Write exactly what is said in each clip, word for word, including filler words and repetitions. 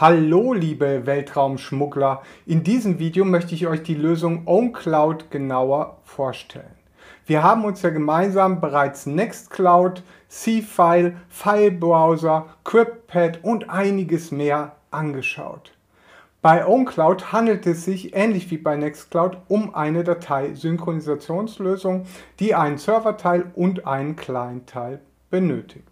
Hallo liebe Weltraumschmuggler, in diesem Video möchte ich euch die Lösung OwnCloud genauer vorstellen. Wir haben uns ja gemeinsam bereits Nextcloud, C-File, Filebrowser, CryptPad und einiges mehr angeschaut. Bei OwnCloud handelt es sich, ähnlich wie bei Nextcloud, um eine Datei-Synchronisationslösung, die einen Serverteil und einen Clientteil benötigt.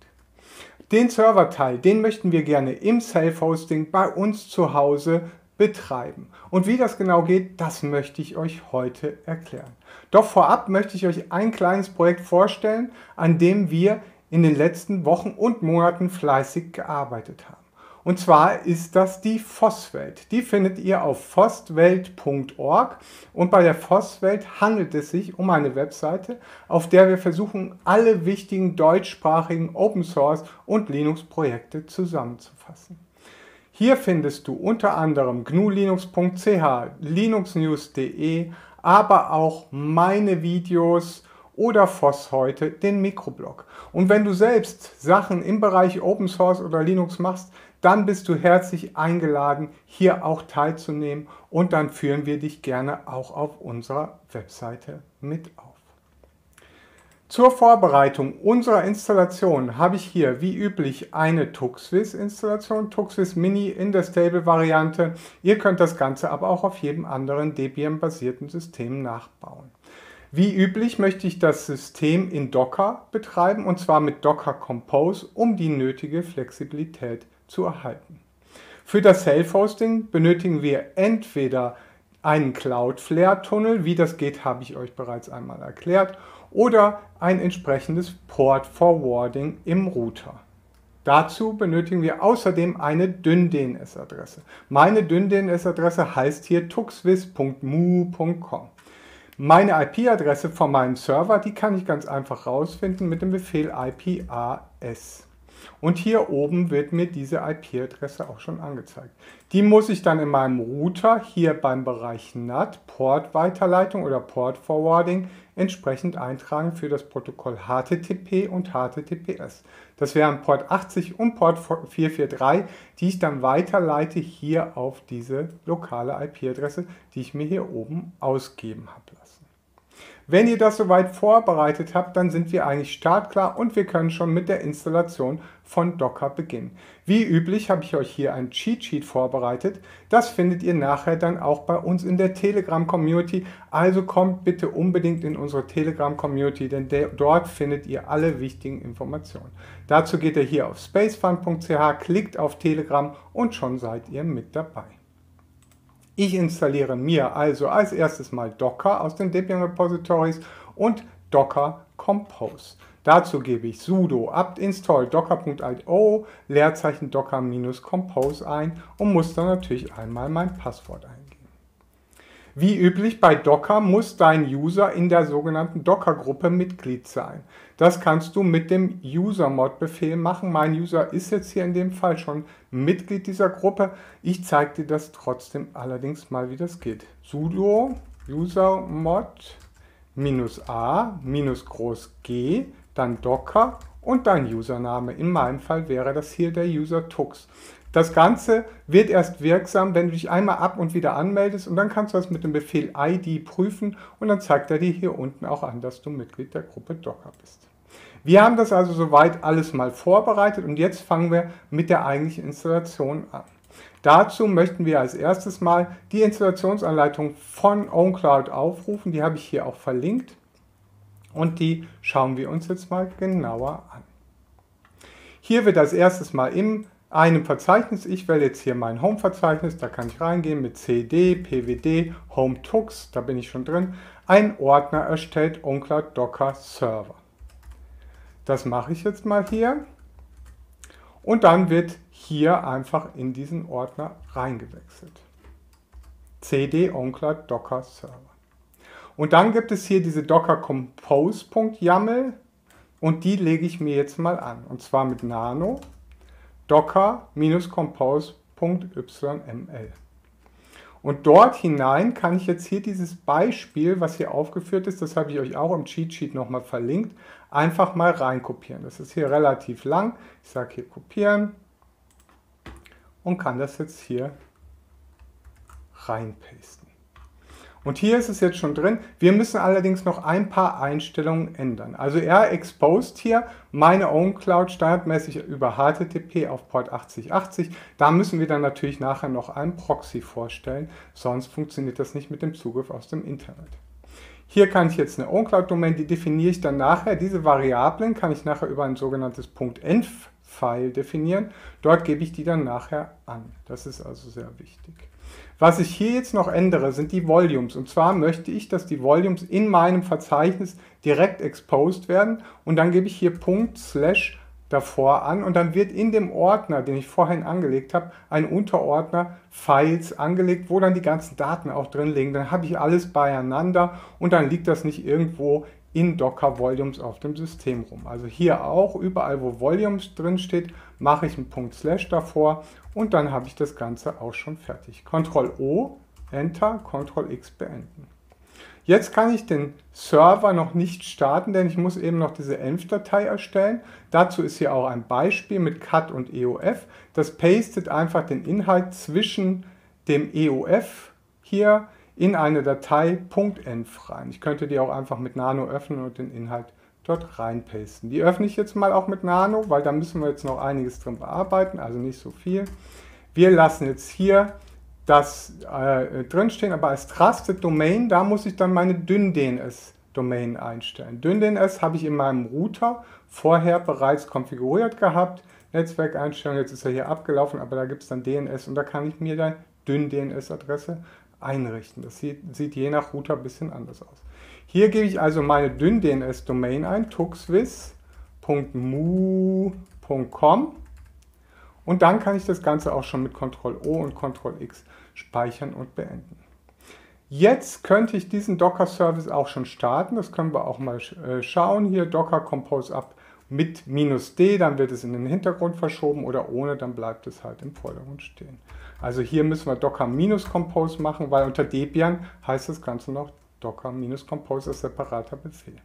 Den Serverteil, den möchten wir gerne im Self-Hosting bei uns zu Hause betreiben. Und wie das genau geht, das möchte ich euch heute erklären. Doch vorab möchte ich euch ein kleines Projekt vorstellen, an dem wir in den letzten Wochen und Monaten fleißig gearbeitet haben. Und zwar ist das die FOSS-Welt. Die findet ihr auf fosswelt punkt org und bei der FOSS-Welt handelt es sich um eine Webseite, auf der wir versuchen, alle wichtigen deutschsprachigen Open-Source- und Linux-Projekte zusammenzufassen. Hier findest du unter anderem gnu linux punkt c h, linux news punkt de, aber auch meine Videos oder FOSS heute, den Mikroblog. Und wenn du selbst Sachen im Bereich Open Source oder Linux machst, dann bist du herzlich eingeladen, hier auch teilzunehmen und dann führen wir dich gerne auch auf unserer Webseite mit auf. Zur Vorbereitung unserer Installation habe ich hier wie üblich eine Tuxwiz-Installation, Tuxwiz Mini in der Stable-Variante. Ihr könnt das Ganze aber auch auf jedem anderen Debian-basierten System nachbauen. Wie üblich möchte ich das System in Docker betreiben und zwar mit Docker Compose, um die nötige Flexibilität zu erhalten. Für das Self-Hosting benötigen wir entweder einen Cloudflare-Tunnel, wie das geht, habe ich euch bereits einmal erklärt, oder ein entsprechendes Port-Forwarding im Router. Dazu benötigen wir außerdem eine DynDNS-Adresse. Meine DynDNS-Adresse heißt hier tuxwiz punkt m u punkt com. Meine I P-Adresse von meinem Server, die kann ich ganz einfach rausfinden mit dem Befehl I P A S. Und hier oben wird mir diese I P-Adresse auch schon angezeigt. Die muss ich dann in meinem Router hier beim Bereich N A T, Port-Weiterleitung oder Port-Forwarding, entsprechend eintragen für das Protokoll H T T P und H T T P S. Das wären Port achtzig und Port vier vier drei, die ich dann weiterleite hier auf diese lokale I P-Adresse, die ich mir hier oben ausgeben habe lassen. Wenn ihr das soweit vorbereitet habt, dann sind wir eigentlich startklar und wir können schon mit der Installation von Docker beginnen. Wie üblich habe ich euch hier ein Cheat-Sheet vorbereitet. Das findet ihr nachher dann auch bei uns in der Telegram-Community. Also kommt bitte unbedingt in unsere Telegram-Community, denn dort findet ihr alle wichtigen Informationen. Dazu geht ihr hier auf spacefun punkt c h, klickt auf Telegram und schon seid ihr mit dabei. Ich installiere mir also als erstes mal Docker aus den Debian-Repositories und Docker Compose. Dazu gebe ich sudo apt install docker punkt io Leerzeichen docker-compose ein und muss dann natürlich einmal mein Passwort eingeben. Wie üblich bei Docker muss dein User in der sogenannten Docker-Gruppe Mitglied sein. Das kannst du mit dem UserMod-Befehl machen. Mein User ist jetzt hier in dem Fall schon Mitglied dieser Gruppe. Ich zeige dir das trotzdem allerdings mal, wie das geht. Sudo usermod-a groß g, dann Docker und dein Username. In meinem Fall wäre das hier der User Tux. Das Ganze wird erst wirksam, wenn du dich einmal ab und wieder anmeldest und dann kannst du das mit dem Befehl I D prüfen und dann zeigt er dir hier unten auch an, dass du Mitglied der Gruppe Docker bist. Wir haben das also soweit alles mal vorbereitet und jetzt fangen wir mit der eigentlichen Installation an. Dazu möchten wir als erstes mal die Installationsanleitung von OwnCloud aufrufen, die habe ich hier auch verlinkt und die schauen wir uns jetzt mal genauer an. Hier wird als erstes mal im einem Verzeichnis, ich wähle jetzt hier mein Home-Verzeichnis, da kann ich reingehen mit cd, pwd, home-tux, da bin ich schon drin, ein Ordner erstellt, OwnCloud Docker Server. Das mache ich jetzt mal hier und dann wird hier einfach in diesen Ordner reingewechselt. cd OwnCloud Docker Server. Und dann gibt es hier diese docker-compose.yaml und die lege ich mir jetzt mal an und zwar mit nano docker-compose.yml. Und dort hinein kann ich jetzt hier dieses Beispiel, was hier aufgeführt ist, das habe ich euch auch im Cheat-Sheet nochmal verlinkt, einfach mal reinkopieren. Das ist hier relativ lang. Ich sage hier kopieren und kann das jetzt hier reinpasten. Und hier ist es jetzt schon drin. Wir müssen allerdings noch ein paar Einstellungen ändern. Also er exposed hier meine OwnCloud standardmäßig über H T T P auf Port achtzig achtzig. Da müssen wir dann natürlich nachher noch einen Proxy vorstellen, sonst funktioniert das nicht mit dem Zugriff aus dem Internet. Hier kann ich jetzt eine OwnCloud-Domain, die definiere ich dann nachher. Diese Variablen kann ich nachher über ein sogenanntes .env-File definieren. Dort gebe ich die dann nachher an. Das ist also sehr wichtig. Was ich hier jetzt noch ändere, sind die Volumes. Und zwar möchte ich, dass die Volumes in meinem Verzeichnis direkt exposed werden. Und dann gebe ich hier Punkt Slash davor an. Und dann wird in dem Ordner, den ich vorhin angelegt habe, ein Unterordner Files angelegt, wo dann die ganzen Daten auch drin liegen. Dann habe ich alles beieinander und dann liegt das nicht irgendwo in Docker Volumes auf dem System rum. Also hier auch, überall wo Volumes drin steht, mache ich einen Punkt Slash davor und dann habe ich das Ganze auch schon fertig. Control O, Enter, Control X beenden. Jetzt kann ich den Server noch nicht starten, denn ich muss eben noch diese env-Datei erstellen. Dazu ist hier auch ein Beispiel mit Cut und E O F. Das pastet einfach den Inhalt zwischen dem E O F hier in eine Datei .env rein. Ich könnte die auch einfach mit Nano öffnen und den Inhalt dort reinpasten. Die öffne ich jetzt mal auch mit Nano, weil da müssen wir jetzt noch einiges drin bearbeiten, also nicht so viel. Wir lassen jetzt hier das äh, drinstehen, aber als Trusted Domain, da muss ich dann meine DynDNS-Domain einstellen. DynDNS habe ich in meinem Router vorher bereits konfiguriert gehabt. Netzwerkeinstellung, jetzt ist er hier abgelaufen, aber da gibt es dann D N S und da kann ich mir dann DynDNS-Adresse einrichten. Das sieht, sieht je nach Router ein bisschen anders aus. Hier gebe ich also meine DynDNS-Domain ein, tuxwiz punkt m u punkt com, und dann kann ich das Ganze auch schon mit Control O und Control X speichern und beenden. Jetzt könnte ich diesen Docker-Service auch schon starten. Das können wir auch mal äh, schauen. Hier Docker Compose ab mit minus D, dann wird es in den Hintergrund verschoben, oder ohne, dann bleibt es halt im Vordergrund stehen. Also hier müssen wir Docker-Compose machen, weil unter Debian heißt das Ganze noch Docker-Compose als separater Befehl.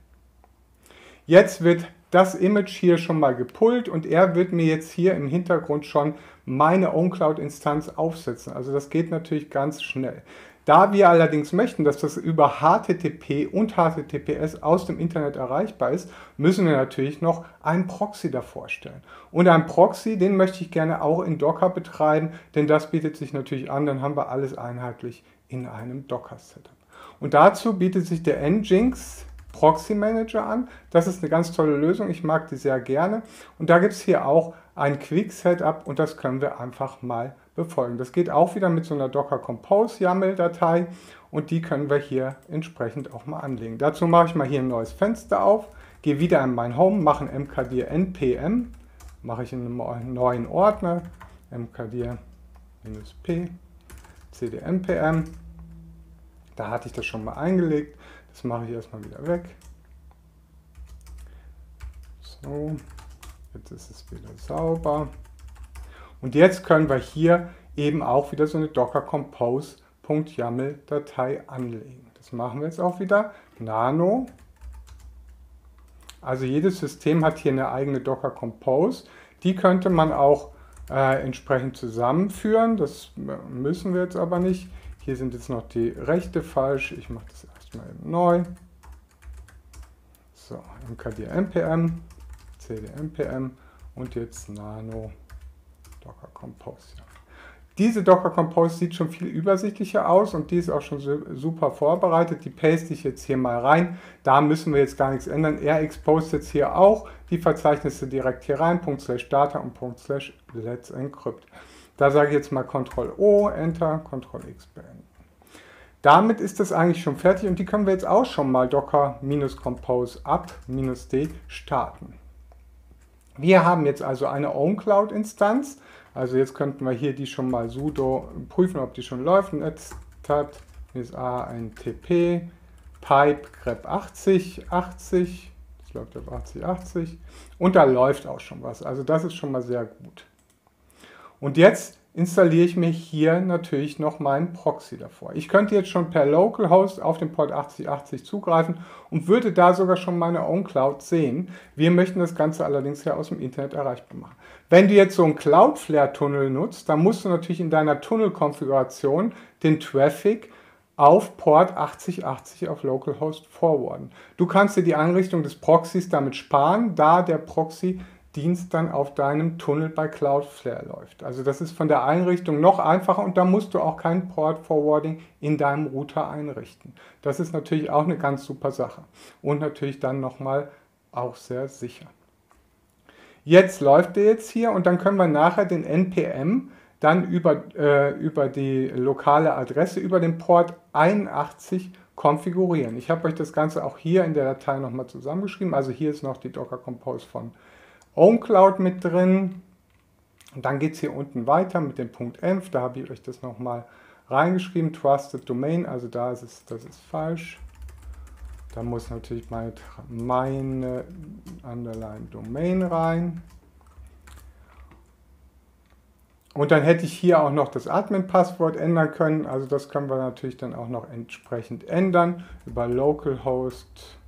Jetzt wird das Image hier schon mal gepullt und er wird mir jetzt hier im Hintergrund schon meine OwnCloud-Instanz aufsetzen. Also das geht natürlich ganz schnell. Da wir allerdings möchten, dass das über H T T P und H T T P S aus dem Internet erreichbar ist, müssen wir natürlich noch einen Proxy davor stellen. Und einen Proxy, den möchte ich gerne auch in Docker betreiben, denn das bietet sich natürlich an, dann haben wir alles einheitlich in einem Docker-Setup. Und dazu bietet sich der Nginx Proxy Manager an. Das ist eine ganz tolle Lösung, ich mag die sehr gerne. Und da gibt es hier auch ein Quick-Setup und das können wir einfach mal befolgen. Das geht auch wieder mit so einer Docker Compose YAML-Datei und die können wir hier entsprechend auch mal anlegen. Dazu mache ich mal hier ein neues Fenster auf, gehe wieder in mein Home, mache ein mkdir N P M, mache ich in einem neuen Ordner, mkdir-p, cdnpm, da hatte ich das schon mal eingelegt, das mache ich erstmal wieder weg. So, jetzt ist es wieder sauber. Und jetzt können wir hier eben auch wieder so eine docker-compose.yaml-Datei anlegen. Das machen wir jetzt auch wieder. Nano. Also jedes System hat hier eine eigene Docker-Compose. Die könnte man auch äh, entsprechend zusammenführen. Das müssen wir jetzt aber nicht. Hier sind jetzt noch die Rechte falsch. Ich mache das erstmal eben neu. So, mkdir-npm, cdnpm und jetzt nano. Docker Compose. Diese Docker Compose sieht schon viel übersichtlicher aus und die ist auch schon super vorbereitet. Die paste ich jetzt hier mal rein. Da müssen wir jetzt gar nichts ändern. Er exposed jetzt hier auch die Verzeichnisse direkt hier rein. Punkt slash data und Punkt slash Let's Encrypt. Da sage ich jetzt mal Control O, Enter, Control X beenden. Damit ist das eigentlich schon fertig und die können wir jetzt auch schon mal Docker-Compose ab minus D starten. Wir haben jetzt also eine OwnCloud-Instanz, also jetzt könnten wir hier die schon mal sudo prüfen, ob die schon läuft. Netstat, A N T P, pipe grep achtzig achtzig, das läuft auf achtzig achtzig und da läuft auch schon was, also das ist schon mal sehr gut. Und jetzt installiere ich mir hier natürlich noch meinen Proxy davor. Ich könnte jetzt schon per Localhost auf den Port achtzig achtzig zugreifen und würde da sogar schon meine OwnCloud sehen. Wir möchten das Ganze allerdings ja aus dem Internet erreichbar machen. Wenn du jetzt so einen Cloudflare-Tunnel nutzt, dann musst du natürlich in deiner Tunnelkonfiguration den Traffic auf Port achtzig achtzig auf Localhost forwarden. Du kannst dir die Einrichtung des Proxys damit sparen, da der Proxy Dienst dann auf deinem Tunnel bei Cloudflare läuft. Also das ist von der Einrichtung noch einfacher und da musst du auch kein Port Forwarding in deinem Router einrichten. Das ist natürlich auch eine ganz super Sache und natürlich dann nochmal auch sehr sicher. Jetzt läuft der jetzt hier und dann können wir nachher den N P M dann über, äh, über die lokale Adresse, über den Port einundachtzig konfigurieren. Ich habe euch das Ganze auch hier in der Datei nochmal zusammengeschrieben. Also hier ist noch die Docker Compose von OwnCloud mit drin. Und dann geht es hier unten weiter mit dem Punkt .env, da habe ich euch das nochmal reingeschrieben, Trusted Domain, also da ist es, das ist falsch. Da muss natürlich meine, meine Underline Domain rein. Und dann hätte ich hier auch noch das Admin-Passwort ändern können, also das können wir natürlich dann auch noch entsprechend ändern, über localhost,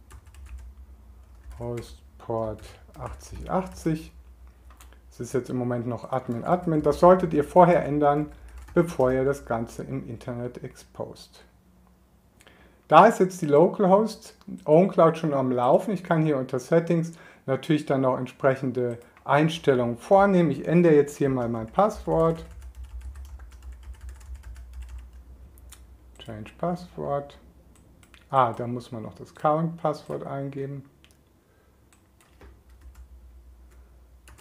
hostport achtzig achtzig. Es ist jetzt im Moment noch Admin, Admin. Das solltet ihr vorher ändern, bevor ihr das Ganze im Internet expost. Da ist jetzt die Localhost OwnCloud schon am Laufen. Ich kann hier unter Settings natürlich dann noch entsprechende Einstellungen vornehmen. Ich ändere jetzt hier mal mein Passwort. Change Passwort. Ah, da muss man noch das Count-Passwort eingeben.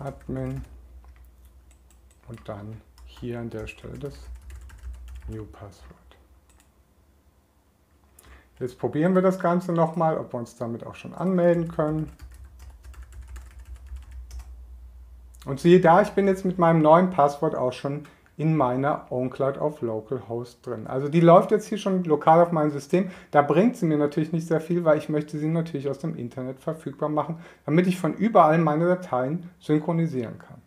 Admin und dann hier an der Stelle das New Password. Jetzt probieren wir das Ganze nochmal, ob wir uns damit auch schon anmelden können. Und siehe da, ich bin jetzt mit meinem neuen Passwort auch schon in meiner OwnCloud auf Localhost drin. Also die läuft jetzt hier schon lokal auf meinem System. Da bringt sie mir natürlich nicht sehr viel, weil ich möchte sie natürlich aus dem Internet verfügbar machen, damit ich von überall meine Dateien synchronisieren kann.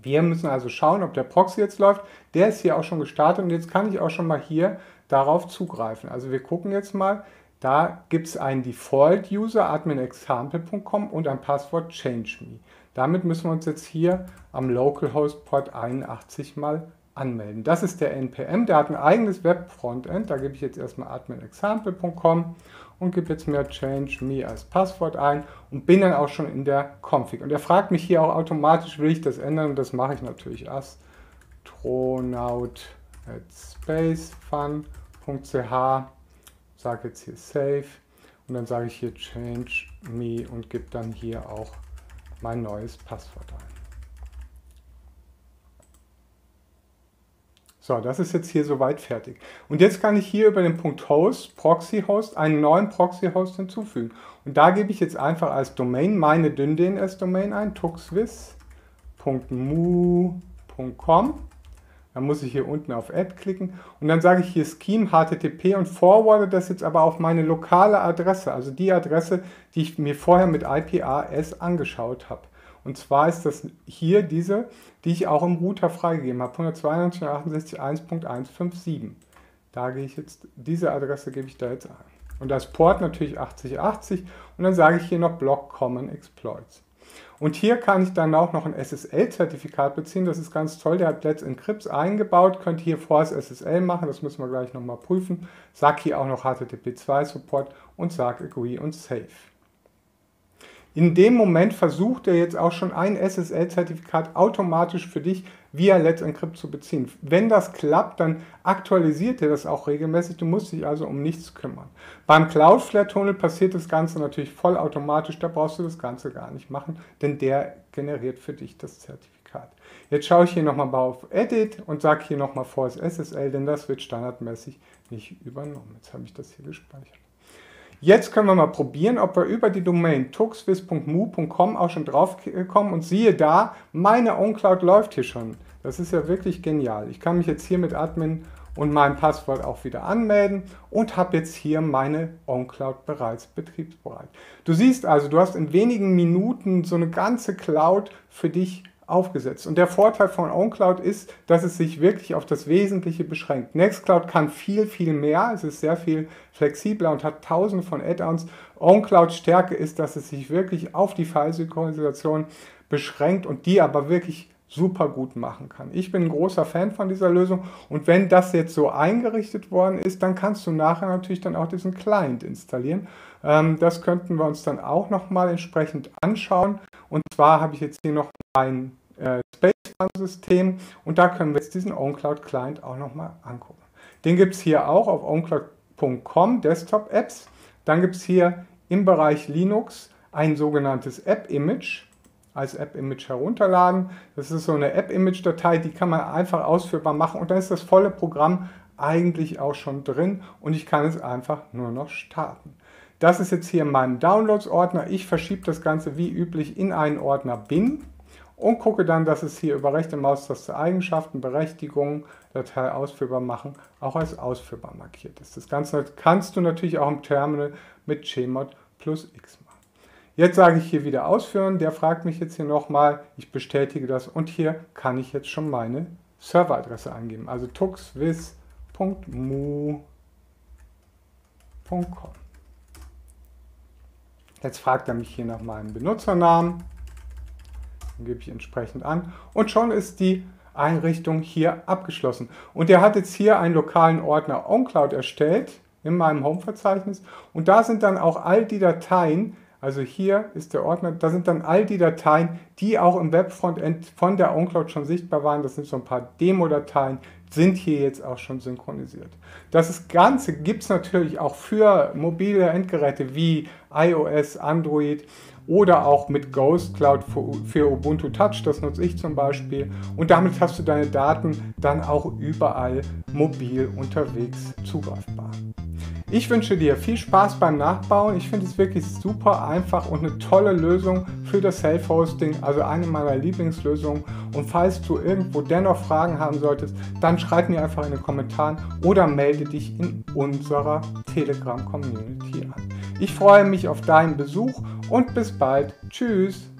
Wir müssen also schauen, ob der Proxy jetzt läuft. Der ist hier auch schon gestartet und jetzt kann ich auch schon mal hier darauf zugreifen. Also wir gucken jetzt mal. Da gibt es einen Default-User, admin example punkt com und ein Passwort change me. Damit müssen wir uns jetzt hier am Localhost Port einundachtzig mal anmelden. Das ist der N P M, der hat ein eigenes Web-Frontend. Da gebe ich jetzt erstmal admin example punkt com und gebe jetzt mir change me als Passwort ein und bin dann auch schon in der Config. Und er fragt mich hier auch automatisch, will ich das ändern? Und das mache ich natürlich. astronaut at spacefun punkt c h, sage jetzt hier save und dann sage ich hier change me und gebe dann hier auch mein neues Passwort ein. So, das ist jetzt hier soweit fertig. Und jetzt kann ich hier über den Punkt Host, Proxy Host, einen neuen Proxy Host hinzufügen. Und da gebe ich jetzt einfach als Domain meine DynDNS-Domain ein, tuxwiz punkt m u punkt com. Dann muss ich hier unten auf Add klicken und dann sage ich hier Scheme H T T P und forwarde das jetzt aber auf meine lokale Adresse, also die Adresse, die ich mir vorher mit I P A S angeschaut habe. Und zwar ist das hier diese, die ich auch im Router freigegeben habe, hundertzweiundneunzig punkt achtundsechzig punkt eins punkt eins fünf sieben. Da gehe ich jetzt, diese Adresse gebe ich da jetzt ein. Und das Port natürlich achtzig achtzig und dann sage ich hier noch Block Common Exploits. Und hier kann ich dann auch noch ein S S L-Zertifikat beziehen, das ist ganz toll, der hat Let's Encrypt eingebaut, könnt hier force S S L machen, das müssen wir gleich nochmal prüfen, sag hier auch noch H T T P zwei Support und sag Agree und Save. In dem Moment versucht er jetzt auch schon ein S S L-Zertifikat automatisch für dich via Let's Encrypt zu beziehen. Wenn das klappt, dann aktualisiert er das auch regelmäßig, du musst dich also um nichts kümmern. Beim Cloudflare-Tunnel passiert das Ganze natürlich vollautomatisch, da brauchst du das Ganze gar nicht machen, denn der generiert für dich das Zertifikat. Jetzt schaue ich hier nochmal auf Edit und sage hier nochmal force S S L, denn das wird standardmäßig nicht übernommen. Jetzt habe ich das hier gespeichert. Jetzt können wir mal probieren, ob wir über die Domain tuxwiz punkt m u punkt com auch schon drauf kommen und siehe da, meine OwnCloud läuft hier schon. Das ist ja wirklich genial. Ich kann mich jetzt hier mit Admin und meinem Passwort auch wieder anmelden und habe jetzt hier meine OwnCloud bereits betriebsbereit. Du siehst also, du hast in wenigen Minuten so eine ganze Cloud für dich aufgesetzt. Und der Vorteil von OwnCloud ist, dass es sich wirklich auf das Wesentliche beschränkt. Nextcloud kann viel, viel mehr. Es ist sehr viel flexibler und hat tausende von Add-ons. OwnCloud Stärke ist, dass es sich wirklich auf die File-Synchronisation beschränkt und die aber wirklich super gut machen kann. Ich bin ein großer Fan von dieser Lösung und wenn das jetzt so eingerichtet worden ist, dann kannst du nachher natürlich dann auch diesen Client installieren. Das könnten wir uns dann auch nochmal entsprechend anschauen und zwar habe ich jetzt hier noch ein Spacefun-System und da können wir jetzt diesen OwnCloud Client auch nochmal angucken. Den gibt es hier auch auf owncloud punkt com, Desktop Apps. Dann gibt es hier im Bereich Linux ein sogenanntes App-Image. Als App-Image herunterladen. Das ist so eine App-Image-Datei, die kann man einfach ausführbar machen und dann ist das volle Programm eigentlich auch schon drin und ich kann es einfach nur noch starten. Das ist jetzt hier in meinem Downloads-Ordner. Ich verschiebe das Ganze wie üblich in einen Ordner Bin und gucke dann, dass es hier über rechte Maustaste Eigenschaften, Berechtigungen, Datei ausführbar machen, auch als ausführbar markiert ist. Das Ganze kannst du natürlich auch im Terminal mit Chmod plus X machen. Jetzt sage ich hier wieder ausführen, der fragt mich jetzt hier nochmal, ich bestätige das und hier kann ich jetzt schon meine Serveradresse eingeben, also tuxwiz punkt m u punkt com. Jetzt fragt er mich hier nach meinem Benutzernamen, den gebe ich entsprechend an und schon ist die Einrichtung hier abgeschlossen. Und er hat jetzt hier einen lokalen Ordner OwnCloud erstellt in meinem Home-Verzeichnis und da sind dann auch all die Dateien. Also hier ist der Ordner, da sind dann all die Dateien, die auch im Webfrontend von der OwnCloud schon sichtbar waren. Das sind so ein paar Demo-Dateien, sind hier jetzt auch schon synchronisiert. Das Ganze gibt es natürlich auch für mobile Endgeräte wie iOS, Android oder auch mit Ghost Cloud für Ubuntu Touch, das nutze ich zum Beispiel. Und damit hast du deine Daten dann auch überall mobil unterwegs zugreifbar. Ich wünsche dir viel Spaß beim Nachbauen. Ich finde es wirklich super einfach und eine tolle Lösung für das Self-Hosting, also eine meiner Lieblingslösungen. Und falls du irgendwo dennoch Fragen haben solltest, dann schreib mir einfach in den Kommentaren oder melde dich in unserer Telegram-Community an. Ich freue mich auf deinen Besuch und bis bald. Tschüss!